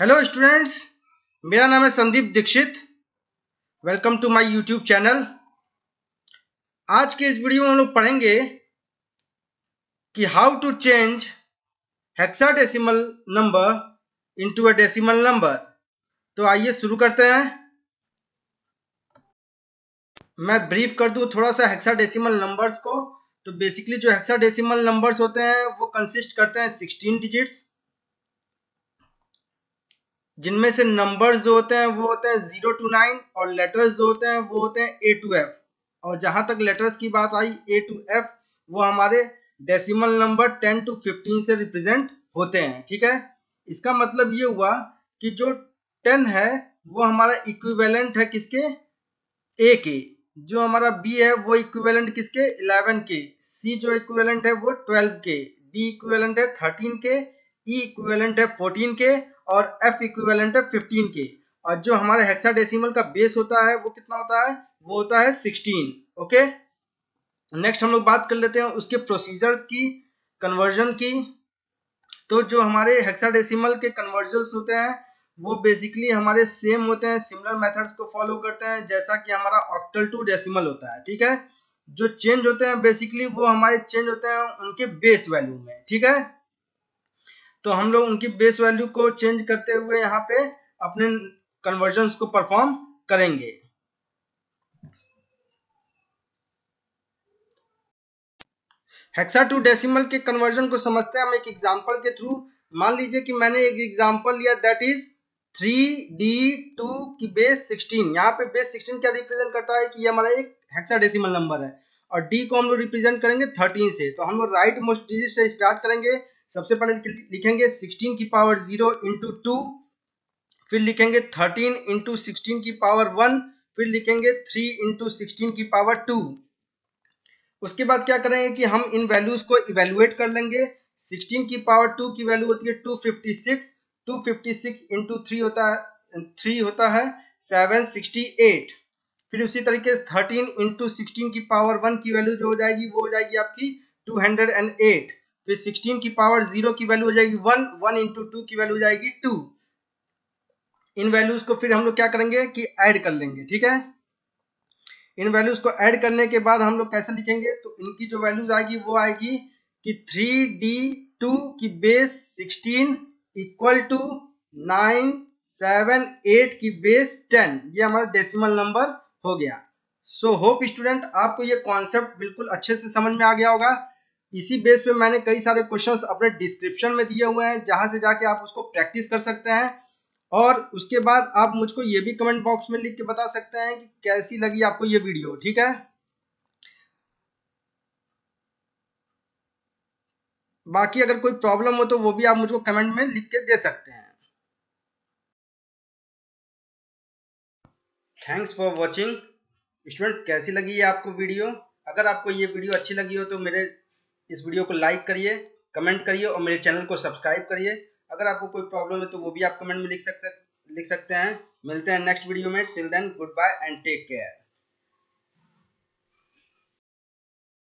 Hello students, मेरा नाम है Sandeep Dixit. Welcome to my YouTube channel. आज के इस वीडियो में हम लोग पढ़ेंगे कि how to change hexadecimal number into a decimal number. तो आइए शुरू करते हैं। मैं ब्रीफ कर दूं थोड़ा सा हेक्साडेसिमल नंबर्स को। तो बेसिकली जो हेक्साडेसिमल नंबर्स होते हैं वो कंसिस्ट करते हैं 16 डिजिट्स, जिनमें से नंबर्स जो होते हैं वो होते हैं 0 to 9 और लेटर्स जो होते हैं वो होते हैं A to F। और जहां तक लेटर्स की बात आई A to F, वो हमारे डेसिमल नंबर 10 to 15 से रिप्रेजेंट होते हैं। ठीक है, इसका मतलब ये हुआ कि जो 10 है वो हमारा इक्विवेलेंट है किसके? A के। जो हमारा B है वो इक्विवेलेंट किसके? 11 के। C जो इक्विवेलेंट है वो 12 के। D इक्विवेलेंट है 13 के। E इक्विवेलेंट है 14 के और F इक्विवेलेंट है 15 के। और जो हमारे हेक्साडेसिमल का बेस होता है वो कितना होता है? वो होता है 16। ओके, नेक्स्ट हम लोग बात कर लेते हैं उसके प्रोसीजर्स की, कन्वर्जन की। तो जो हमारे हेक्साडेसिमल के कन्वर्जन्स होते हैं वो बेसिकली हमारे सेम होते हैं, सिमिलर मेथड्स को फॉलो करते हैं जैसा कि हमारा ऑक्टल टू डेसिमल होता है। ठीक है, जो चेंज होते हैं बेसिकली वो हमारे चेंज होते हैं उनके बेस वैल्यू में। ठीक है, तो हम लोग उनकी बेस वैल्यू को चेंज करते हुए यहाँ पे अपने कन्वर्जन्स को परफॉर्म करेंगे। हेक्सा टू डेसिमल के कन्वर्जन को समझते हैं हम एक एग्जांपल के थ्रू। मान लीजिए कि मैंने एक एग्जांपल लिया, दैट इज 3D2 की बेस 16। यहाँ पे बेस 16 क्या रिप्रेजेंट करता है कि ये हमारा एक हेक्साडेसिमल नंबर है और D को हम लोग रिप्रेजेंट करेंगे 13 से। तो हम लोग राइट मोस्ट डिजिट से स्टार्ट करेंगे। सबसे पहले लिखेंगे 16 की पावर 0 इंटू 2, फिर लिखेंगे 13 इंटू 16 की पावर 1, फिर लिखेंगे 3 इंटू 16 की पावर 2। उसके बाद क्या करेंगे कि हम इन वैल्यूज को इवेल्युएट कर लेंगे। 16 की पावर 2 की वैल्यू होती है 256, 256 इंटू 3 होता है 768। फिर उसी तरीके से 13 इंटू 16 की पावर 1 की वैल्यू जो हो जाएगी वो हो जाएगी आपकी 208। फिर 16 की पावर 0 की वैल्यू हो जाएगी 1, 1 इंटू 2 की वैल्यू हो जाएगी 2। इन वैल्यूज को फिर हम लोग क्या करेंगे कि ऐड कर लेंगे। ठीक है, इन वैल्यूज को ऐड करने के बाद हम लोग कैसे लिखेंगे? तो इनकी जो वैल्यूज आएगी वो आएगी कि 3D2 की बेस 16 इक्वल टू 978 की बेस 10। ये हमारा डेसिमल नंबर हो गया। सो होप स्टूडेंट आपको ये कॉन्सेप्ट बिल्कुल अच्छे से समझ में आ गया होगा। इसी बेस पे मैंने कई सारे क्वेश्चंस अपने डिस्क्रिप्शन में दिए हुए हैं, जहां से जाके आप उसको प्रैक्टिस कर सकते हैं। और उसके बाद आप मुझको ये भी कमेंट बॉक्स में लिख के बता सकते हैं कि कैसी लगी आपको ये वीडियो। ठीक है, बाकी अगर कोई प्रॉब्लम हो तो वो भी आप मुझको कमेंट में लिख के दे सकते हैं। Thanks for watching students. कैसी लगी है आपको वीडियो? अगर आपको ये वीडियो अच्छी लगी हो तो मेरे इस वीडियो को लाइक करिए, कमेंट करिए और मेरे चैनल को सब्सक्राइब करिए। अगर आपको कोई प्रॉब्लम है तो वो भी आप कमेंट में लिख सकते हैं। मिलते हैं नेक्स्ट वीडियो में। Till then, good bye and take care.